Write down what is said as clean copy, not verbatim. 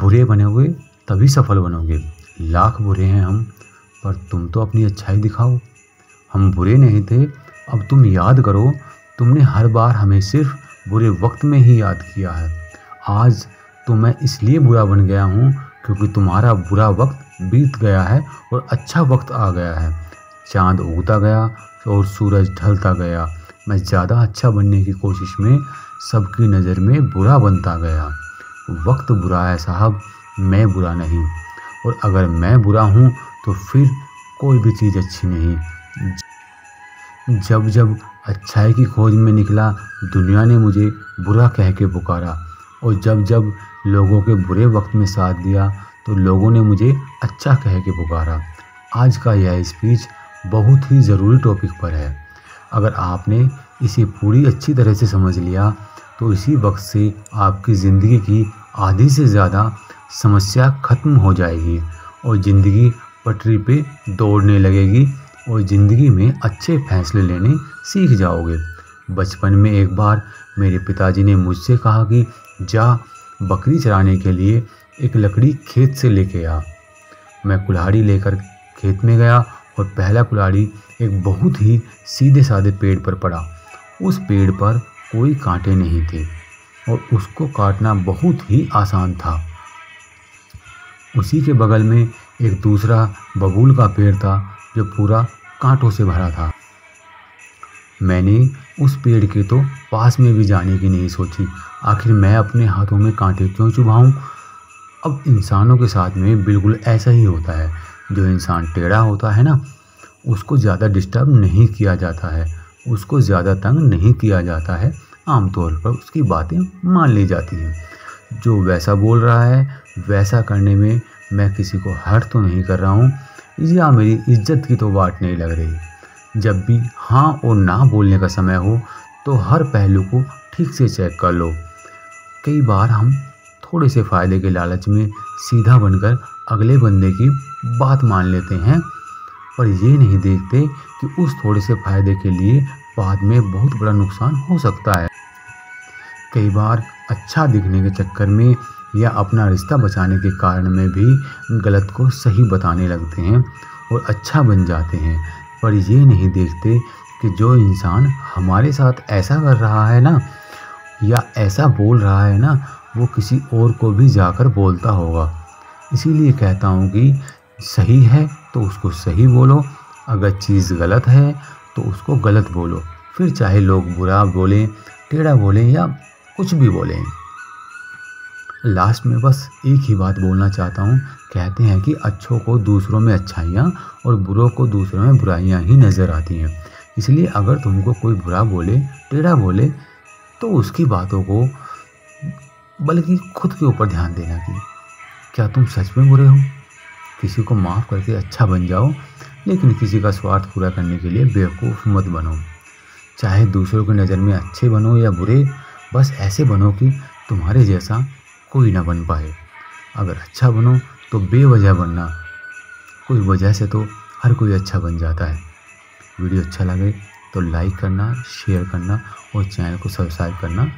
बुरे बनोगे तभी सफल बनोगे। लाख बुरे हैं हम, पर तुम तो अपनी अच्छाई दिखाओ। हम बुरे नहीं थे, अब तुम याद करो, तुमने हर बार हमें सिर्फ बुरे वक्त में ही याद किया है। आज तो मैं इसलिए बुरा बन गया हूँ क्योंकि तुम्हारा बुरा वक्त बीत गया है और अच्छा वक्त आ गया है। चाँद उगता गया और सूरज ढलता गया। मैं ज़्यादा अच्छा बनने की कोशिश में सबकी नज़र में बुरा बनता गया। वक्त बुरा है साहब, मैं बुरा नहीं। और अगर मैं बुरा हूँ तो फिर कोई भी चीज़ अच्छी नहीं। जब जब अच्छाई की खोज में निकला, दुनिया ने मुझे बुरा कह के पुकारा, और जब जब लोगों के बुरे वक्त में साथ दिया तो लोगों ने मुझे अच्छा कह के पुकारा। आज का यह स्पीच बहुत ही ज़रूरी टॉपिक पर है। अगर आपने इसे पूरी अच्छी तरह से समझ लिया तो इसी वक्त से आपकी ज़िंदगी की आधी से ज़्यादा समस्या खत्म हो जाएगी और ज़िंदगी पटरी पे दौड़ने लगेगी और ज़िंदगी में अच्छे फैसले लेने सीख जाओगे। बचपन में एक बार मेरे पिताजी ने मुझसे कहा कि जा बकरी चराने के लिए एक लकड़ी खेत से लेके आ। मैं कुल्हाड़ी लेकर खेत में गया और पहला कुल्हाड़ी एक बहुत ही सीधे साधे पेड़ पर पड़ा। उस पेड़ पर कोई कांटे नहीं थे और उसको काटना बहुत ही आसान था। उसी के बगल में एक दूसरा बबूल का पेड़ था जो पूरा कांटों से भरा था। मैंने उस पेड़ के तो पास में भी जाने की नहीं सोची। आखिर मैं अपने हाथों में कांटे क्यों चुभाऊं? अब इंसानों के साथ में बिल्कुल ऐसा ही होता है। जो इंसान टेढ़ा होता है ना, उसको ज़्यादा डिस्टर्ब नहीं किया जाता है, उसको ज़्यादा तंग नहीं किया जाता है। आमतौर पर उसकी बातें मान ली जाती हैं। जो वैसा बोल रहा है वैसा करने में मैं किसी को हर्ट तो नहीं कर रहा हूँ, या मेरी इज्जत की तो बात नहीं लग रही। जब भी हाँ और ना बोलने का समय हो तो हर पहलू को ठीक से चेक कर लो। कई बार हम थोड़े से फ़ायदे के लालच में सीधा बनकर अगले बंदे की बात मान लेते हैं, पर यह नहीं देखते कि उस थोड़े से फ़ायदे के लिए बाद में बहुत बड़ा नुकसान हो सकता है। कई बार अच्छा दिखने के चक्कर में या अपना रिश्ता बचाने के कारण में भी गलत को सही बताने लगते हैं और अच्छा बन जाते हैं, पर यह नहीं देखते कि जो इंसान हमारे साथ ऐसा कर रहा है ना, या ऐसा बोल रहा है ना, वो किसी और को भी जाकर बोलता होगा। इसीलिए कहता हूँ कि सही है तो उसको सही बोलो, अगर चीज़ गलत है तो उसको गलत बोलो, फिर चाहे लोग बुरा बोलें, टेढ़ा बोलें या कुछ भी बोलें। लास्ट में बस एक ही बात बोलना चाहता हूँ। कहते हैं कि अच्छों को दूसरों में अच्छाइयाँ और बुरों को दूसरों में बुराइयाँ ही नज़र आती हैं। इसलिए अगर तुमको कोई बुरा बोले, टेढ़ा बोले, तो उसकी बातों को बल्कि खुद के ऊपर ध्यान देना कि क्या तुम सच में बुरे हो। किसी को माफ़ करके अच्छा बन जाओ, लेकिन किसी का स्वार्थ पूरा करने के लिए बेवकूफ़ मत बनो। चाहे दूसरों की नज़र में अच्छे बनो या बुरे, बस ऐसे बनो कि तुम्हारे जैसा कोई ना बन पाए। अगर अच्छा बनो तो बेवजह बनना, कोई वजह से तो हर कोई अच्छा बन जाता है। वीडियो अच्छा लगे तो लाइक करना, शेयर करना और चैनल को सब्सक्राइब करना।